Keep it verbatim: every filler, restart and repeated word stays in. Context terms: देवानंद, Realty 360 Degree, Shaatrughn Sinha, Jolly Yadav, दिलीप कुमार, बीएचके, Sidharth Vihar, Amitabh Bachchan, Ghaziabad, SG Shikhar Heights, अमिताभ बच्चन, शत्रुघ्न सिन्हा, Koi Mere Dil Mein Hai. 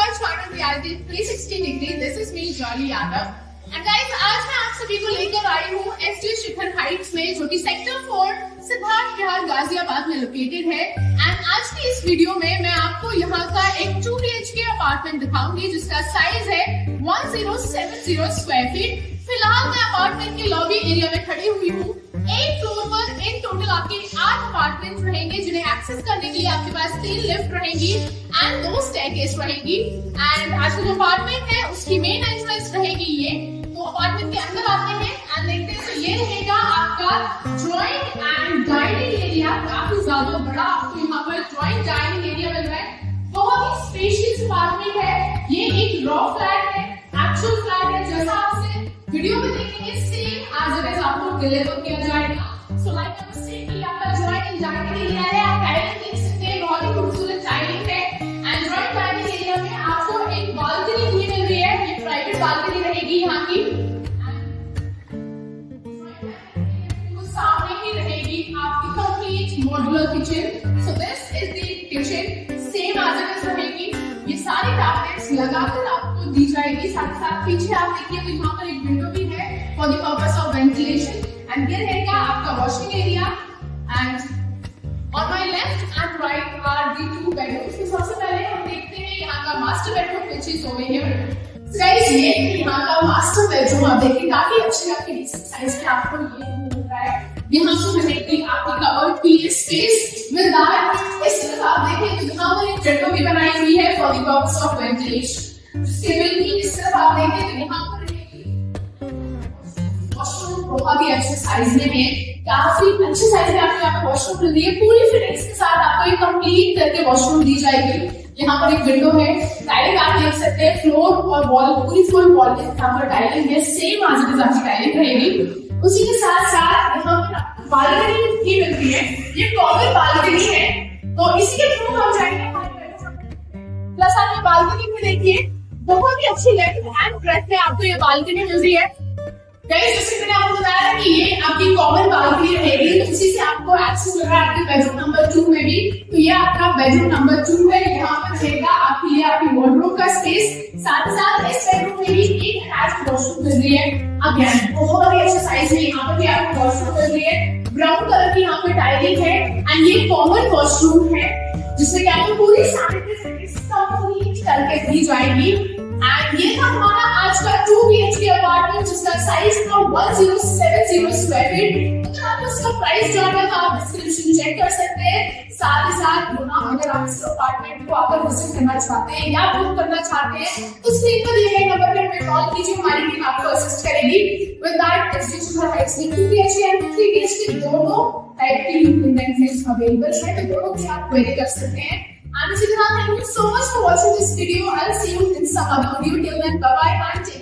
World final reality three sixty degree. This is me Jolly Yadav and guys आज मैं आप सभी को लेकर आई हूँ एसजी शिखर हाइट्स में, जो कि सेक्टर फोर सिद्धार्थ विहार गाजियाबाद में लोकेटेड है। एंड आज की इस वीडियो में मैं आपको यहाँ का एक two B H K apartment दिखाऊंगी जिसका साइज है one thousand seven hundred square feet. फिलहाल मैं अपार्टमेंट के लॉबी एरिया में खड़ी हुई हूँ। एक फ्लोर पर इन टोटल आपके आठ अपार्टमेंट्स रहेंगे जिन्हें एक्सेस करने के लिए आपके पास तीन लिफ्ट रहेंगी एंड दो स्टेयरकेस रहेगी। एंड आज का जो अपार्टमेंट है उसकी मेन एंट्रेंस रहेगी ये। तो अपार्टमेंट के अंदर आते हैं एंड देखते हैं। तो ये रहेगा आपका ड्रॉइंग एंड डाइनिंग एरिया। काफी ज्यादा बड़ा आपको यहाँ पर ड्रॉइंग डाइनिंग एरिया मिल रहा है। बहुत ही स्पेशियस अपार्टमेंट है। ये एक रॉ फ्लैट है, एक्चुअल फ्लैट है, जैसा आपसे वीडियो में देखेंगे सेम आज अगर आपको डिलीवर किया जाएगा। सो लाइक आप सेम आपका ज्वाइंट जाने के लिए है, आप डाइनिंग देख सकते हैं, बहुत ही खूबसूरत डाइनिंग है। एंड ड्रॉइंग डाइनिंग एरिया में आपको एक बालकनी भी मिल रही है, ये प्राइवेट बालकनी रहेगी यहाँ की, सामने ही रहेगी आपकी complete modular kitchen. So this is the kitchen, same आज अगर रहेगी। ये सारी टैबलेट्स लगाकर आपको दी जाएगी। साथ साथ पीछे आप देखिए तो यहाँ पर एक विंडो भी है for the purpose of ventilation. And ये रहेगा आपका washing area. And on my left and right are the two bedrooms. सबसे पहले हम देखते हैं यहाँ का master bedroom which is over here. Guys ये यहाँ का मास्टर बेडरूम आप देखिए काफी अच्छे आपके डिसेंट साइज के आपको ये मिल रहा है। यहाँ पर देखिए आपकी कवर्ड पी स्पेस विद दैट। इस तरह आप देखें तो यहाँ पर एक विंडो भी बनाई हुई है for the purpose of ventilation. इस तरफ आप देखें तो यहाँ पर वॉशरूम बहुत ही अच्छे साइज में है, काफी अच्छे साइज में आपको यहाँ पर वॉशरूम मिल रही है। पूरी फिटिंग्स के साथ आपको ये कंप्लीट करके वॉशरूम दी जाएगी। यहाँ पर एक विंडो है, टाइलिंग आप देख सकते हैं। फ्लोर और वॉल, पूरी फ्लोर वॉल के यहाँ पर टाइलिंग है, सेम आज के साथ टाइलिंग रहेगी। उसी के साथ साथ यहाँ पर बालकनी ही मिलती है, ये कॉमन बालकनी है। तो इसी के थ्रू हम जाएंगे प्लस आप ये बालकनी में देखिए बहुत ही अच्छी लेफ्ट हैंड ब्रेथ में आपको ये बालकनी मिल रही है। गाइस जैसे मैंने आपको बताया कि ये आपकी कॉमन बालकनी रहेगी, उसी से आपको एक्सेस मिल रहा है आपके बेडरूम नंबर टू में भी। तो ये आपका बेडरूम नंबर टू है। यहाँ पर रहेगा आपके लिए आपकी वॉर्डरोब का स्पेस। साथ ही साथ इस बेडरूम में भी एक अटैच वॉशरूम मिल रही है। अगेन बहुत ही अच्छा साइज में यहाँ पर आपको वॉशरूम मिल रही है। ब्राउन कलर की यहाँ पे टाइलिंग है एंड ये कॉमन वॉशरूम है जिससे क्या पूरी सैनिटाइज करके दी जाएगी। एंड ये था हमारा आज का टू बीएचके अपार्टमेंट जिसका साइज था one thousand seven hundred square feet. अगर आपको इसका प्राइस जानना है तो आप डिस्क्रिप्शन चेक कर सकते हैं। साथ ही साथ अगर आप इस अपार्टमेंट को अगर विजिट करना चाहते हैं या बुक करना चाहते हैं तो स्क्रीन पर दिए गए नंबर पर हमें कॉल कीजिए, हमारी टीम आपको असिस्ट करेगी। With that SG Shikhar Heights में two बीएचके and three बीएचके दोनों टाइप के अपार्टमेंट्स अवेलेबल है, तो दोनों की आप क्वेरी कर सकते हैं। I'm Sidharth, thank you so much for watching this video. I'll see you in some other video. Till then, bye bye and take care.